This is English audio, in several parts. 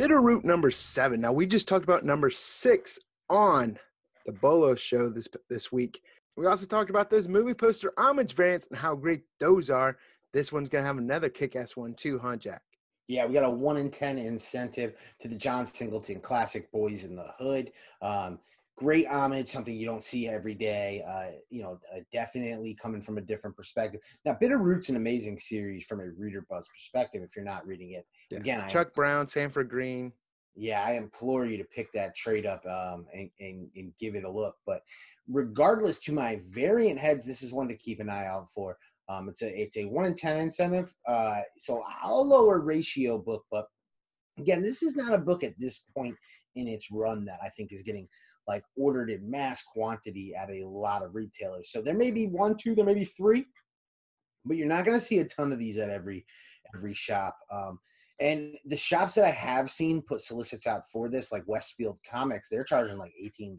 Bitter Root number 7. Now, we just talked about number 6 on the Bolo Show this week. We also talked about those movie poster homage variants and how great those are. This one's going to have another kick-ass one too, huh, Jack? Yeah, we got a 1 in 10 incentive to the John Singleton classic Boys in the Hood. Great homage, something you don't see every day, definitely coming from a different perspective. Now, Bitter Root's an amazing series from a reader buzz perspective if you're not reading it. Yeah. Again, Chuck Brown, Sanford Greene. Yeah, I implore you to pick that trade up and give it a look. But regardless, to my variant heads, this is one to keep an eye out for. It's a 1 in 10 incentive, so I'll lower ratio book. But, again, this is not a book at this point in its run that I think is getting – like ordered in mass quantity at a lot of retailers. So there may be 1, 2, there may be 3, but you're not going to see a ton of these at every shop. And the shops that I have seen put solicits out for this, like Westfield Comics, they're charging like $18.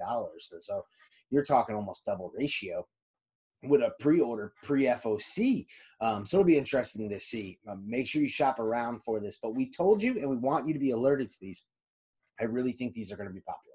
So you're talking almost double ratio with a pre-order, pre-FOC. So it'll be interesting to see. Make sure you shop around for this. But we told you and we want you to be alerted to these. I really think these are going to be popular.